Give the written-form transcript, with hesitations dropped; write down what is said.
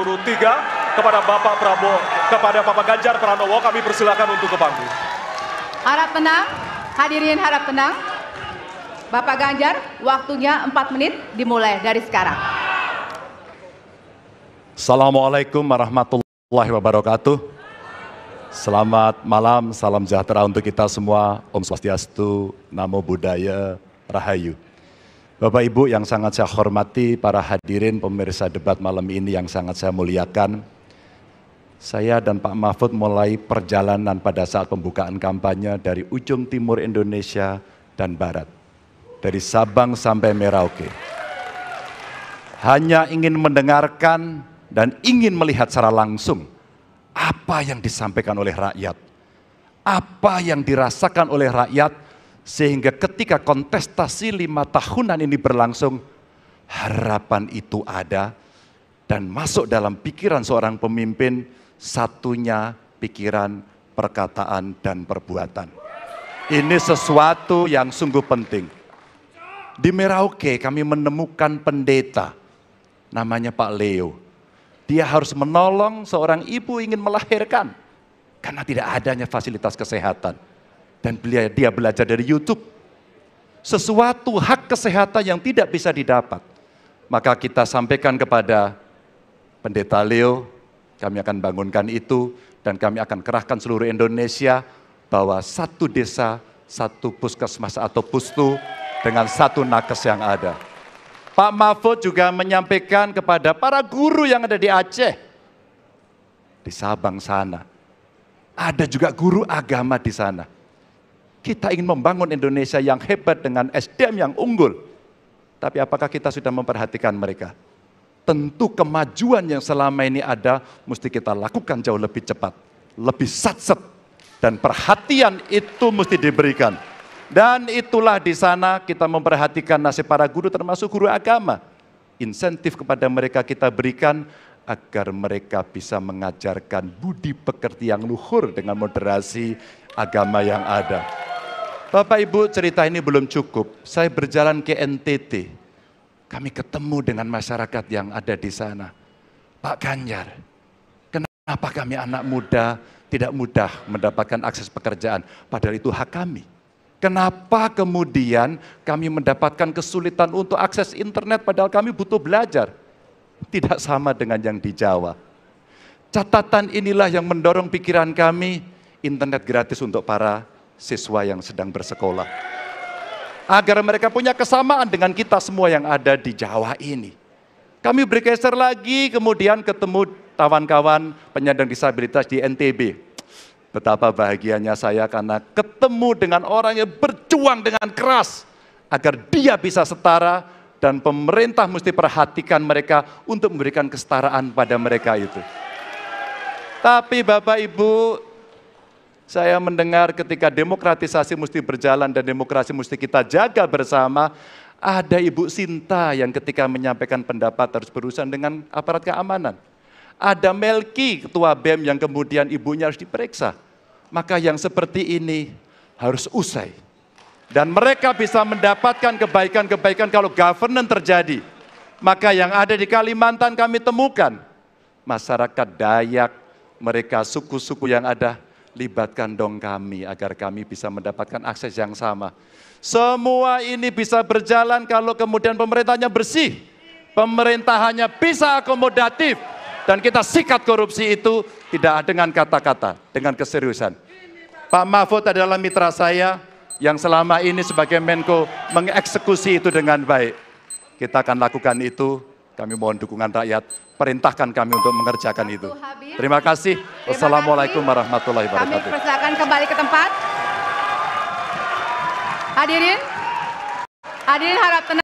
3 kepada Bapak Prabowo, kepada Bapak Ganjar Pranowo, kami persilakan untuk ke panggung. Harap tenang, hadirin harap tenang. Bapak Ganjar, waktunya 4 menit dimulai dari sekarang. Assalamualaikum warahmatullahi wabarakatuh. Selamat malam, salam sejahtera untuk kita semua. Om Swastiastu, Namo Buddhaya, Rahayu. Bapak Ibu yang sangat saya hormati, para hadirin pemirsa debat malam ini yang sangat saya muliakan. Saya dan Pak Mahfud mulai perjalanan pada saat pembukaan kampanye dari ujung timur Indonesia dan barat. Dari Sabang sampai Merauke. Hanya ingin mendengarkan dan ingin melihat secara langsung apa yang disampaikan oleh rakyat. Apa yang dirasakan oleh rakyat. Sehingga ketika kontestasi 5 tahunan ini berlangsung, harapan itu ada dan masuk dalam pikiran seorang pemimpin, satunya pikiran, perkataan, dan perbuatan. Ini sesuatu yang sungguh penting. Di Merauke kami menemukan pendeta, namanya Pak Leo. Dia harus menolong seorang ibu ingin melahirkan karena tidak adanya fasilitas kesehatan. Dan dia belajar dari YouTube. Sesuatu hak kesehatan yang tidak bisa didapat. Maka kita sampaikan kepada Pendeta Leo, kami akan bangunkan itu, dan kami akan kerahkan seluruh Indonesia, bahwa 1 desa, 1 puskesmas atau pustu, dengan 1 nakes yang ada. Pak Mahfud juga menyampaikan kepada para guru yang ada di Aceh, di Sabang sana. Ada juga guru agama di sana. Kita ingin membangun Indonesia yang hebat dengan SDM yang unggul. Tapi apakah kita sudah memperhatikan mereka? Tentu kemajuan yang selama ini ada, mesti kita lakukan jauh lebih cepat. Lebih satset. Dan perhatian itu mesti diberikan. Dan itulah di sana kita memperhatikan nasib para guru termasuk guru agama. Insentif kepada mereka kita berikan agar mereka bisa mengajarkan budi pekerti yang luhur dengan moderasi agama yang ada. Bapak Ibu, cerita ini belum cukup. Saya berjalan ke NTT. Kami ketemu dengan masyarakat yang ada di sana. Pak Ganjar, kenapa kami anak muda tidak mudah mendapatkan akses pekerjaan? Padahal itu hak kami. Kenapa kemudian kami mendapatkan kesulitan untuk akses internet padahal kami butuh belajar? Tidak sama dengan yang di Jawa. Catatan inilah yang mendorong pikiran kami, internet gratis untuk para siswa yang sedang bersekolah. Agar mereka punya kesamaan dengan kita semua yang ada di Jawa ini. Kami bergeser lagi, kemudian ketemu kawan-kawan penyandang disabilitas di NTB. Betapa bahagianya saya karena ketemu dengan orang yang berjuang dengan keras agar dia bisa setara, dan pemerintah mesti perhatikan mereka untuk memberikan kesetaraan pada mereka itu. Tapi Bapak Ibu, saya mendengar ketika demokratisasi mesti berjalan dan demokrasi mesti kita jaga bersama, ada Ibu Sinta yang ketika menyampaikan pendapat harus berurusan dengan aparat keamanan. Ada Melki, ketua BEM yang kemudian ibunya harus diperiksa. Maka yang seperti ini harus usai. Dan mereka bisa mendapatkan kebaikan-kebaikan kalau governance terjadi. Maka yang ada di Kalimantan kami temukan. Masyarakat Dayak, mereka suku-suku yang ada, libatkan dong kami agar kami bisa mendapatkan akses yang sama. Semua ini bisa berjalan kalau kemudian pemerintahnya bersih. Pemerintahannya bisa akomodatif. Dan kita sikat korupsi itu tidak dengan kata-kata, dengan keseriusan. Pak Mahfud adalah mitra saya yang selama ini sebagai Menko mengeksekusi itu dengan baik. Kita akan lakukan itu. Kami mohon dukungan rakyat, perintahkan kami untuk mengerjakan itu. Terima kasih. Wassalamualaikum warahmatullahi wabarakatuh. Kami persilakan kembali ke tempat. Hadirin harap tenang.